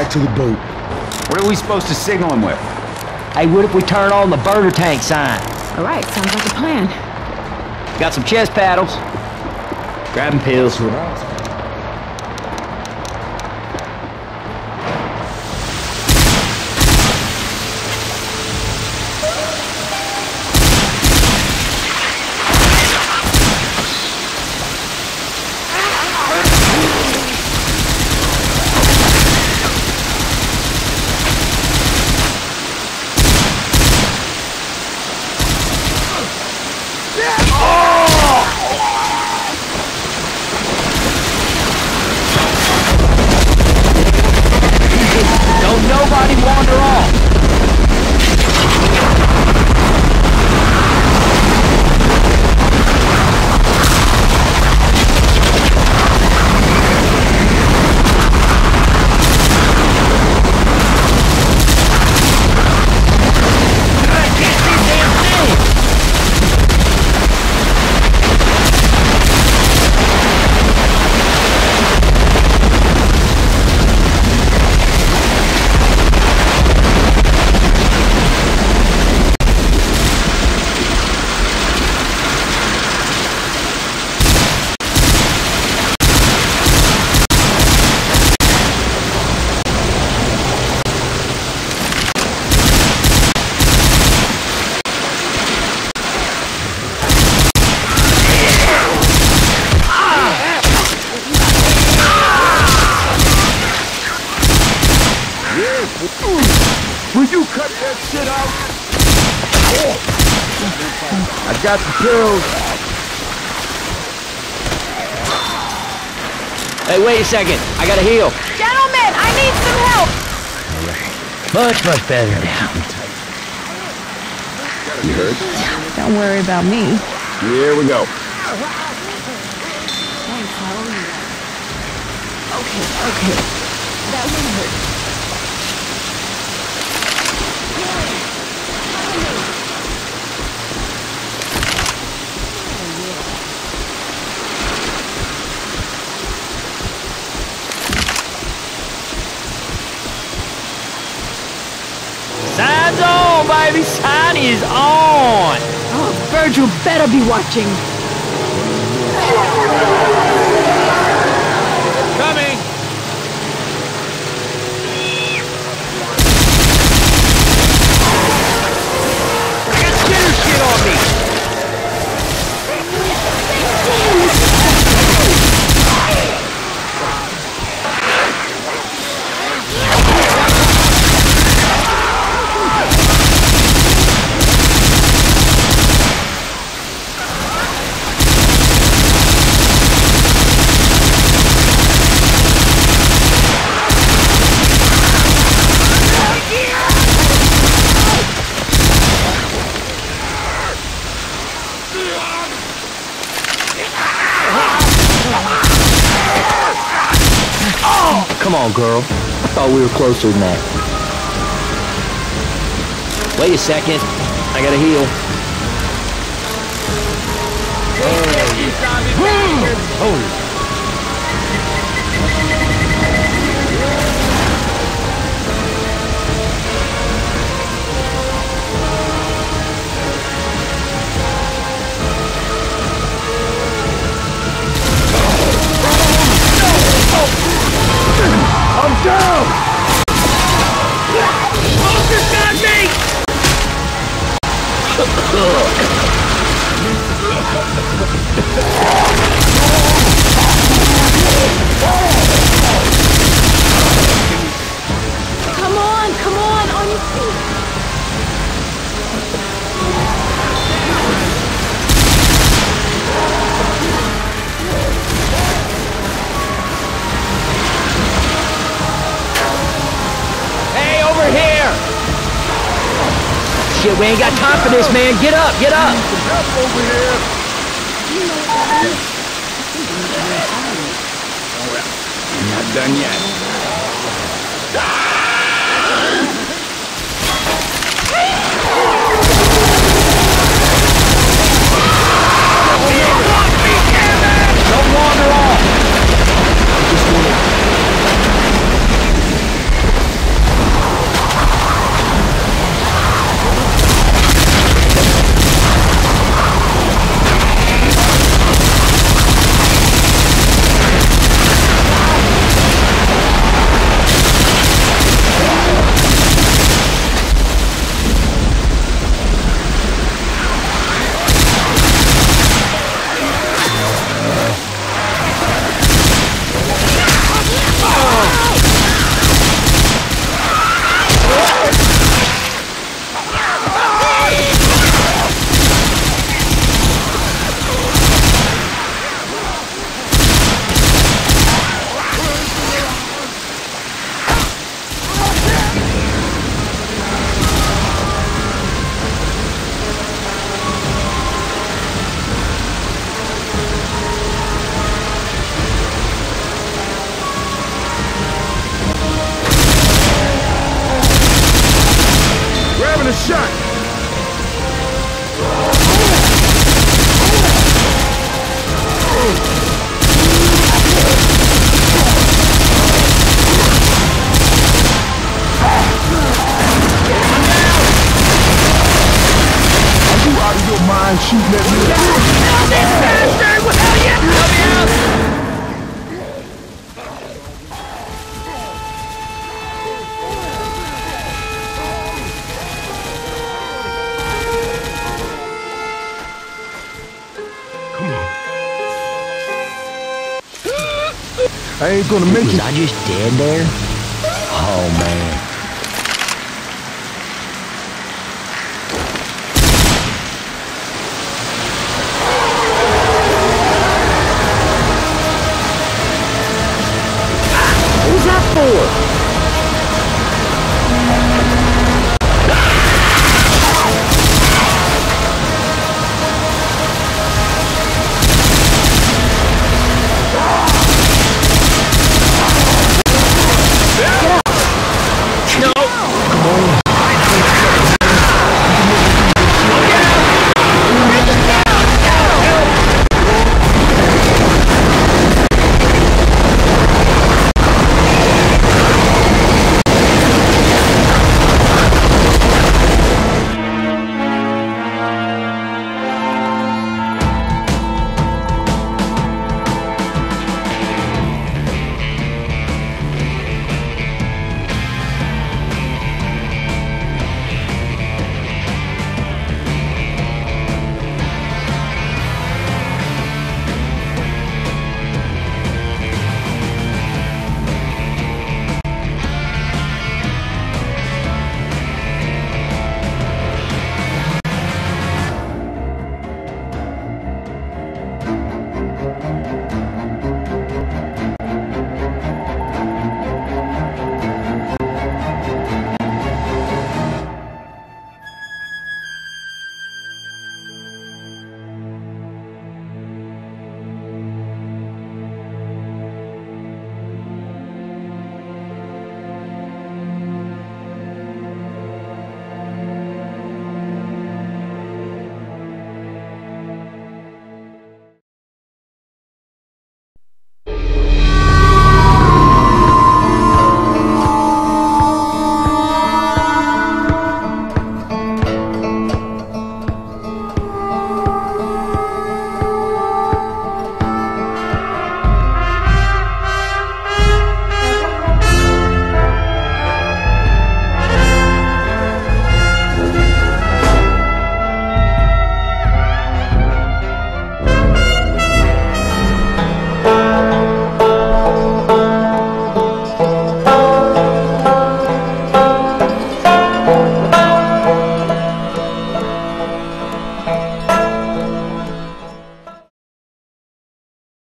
back to the boat. What are we supposed to signal him with? Hey, what if we turn on the Burger Tank sign? All right, sounds like a plan. Got some chest paddles. Grabbing pills for us. Will you cut that shit out? I got the pills. Hey, wait a second. I gotta heal. Gentlemen, I need some help. All right. Much better now. You heard? Don't worry about me. Here we go. Okay. That one hurt. Sign's on, baby! Sign is on! Oh, Virgil better be watching. Coming! I got skinner shit on me! Come on, girl. I thought we were closer than that. Wait a second. I gotta heal. I'm down! Focus on me! Come on, on your feet! Shit, we ain't got time for this, man. Get up. Help over here. Well, I'm not done yet. You want me, damn it! Don't wander off. I just want to... the shot! Shoot that Come on. I ain't gonna make it. Was I just dead there? Oh man.